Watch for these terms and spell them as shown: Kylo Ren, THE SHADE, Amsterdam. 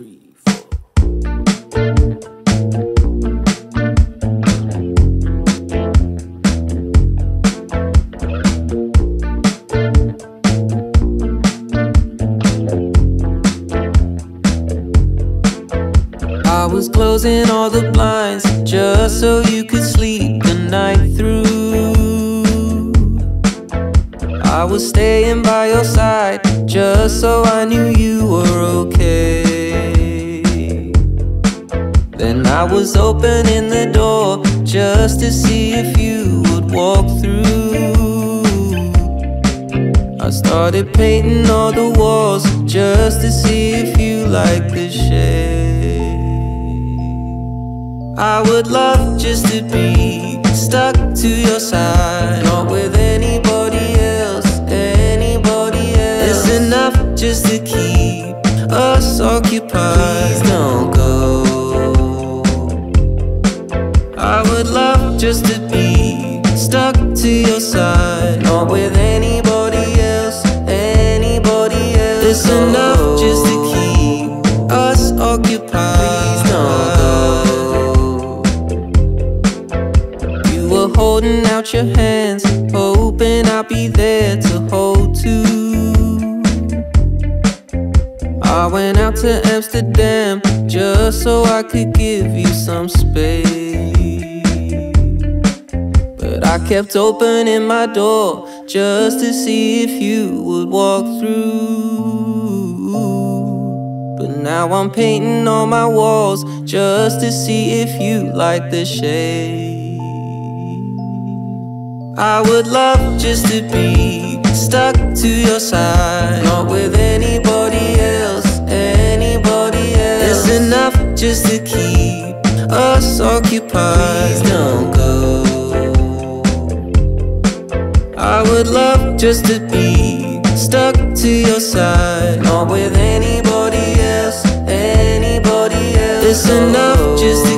I was closing all the blinds just so you could sleep the night through. I was staying by your side just so I knew you were okay. Then I was opening the door just to see if you would walk through. I started painting all the walls just to see if you liked the shade. I would love just to be stuck to your side, not with anybody else, anybody else. It's enough just to keep us occupied. Please don't go. I would love just to be stuck to your side, not with anybody else, anybody else. It's enough just to keep us occupied. Please don't go. Holding out your hands, hoping I'll be there to hold too. I went out to Amsterdam just so I could give you some space, but I kept opening my door just to see if you would walk through. But now I'm painting all my walls just to see if you like the shade. I would love just to be stuck to your side, not with anybody else, anybody else. It's enough just to keep us occupied. Please don't go. I would love just to be stuck to your side, not with anybody else, anybody else. It's enough just to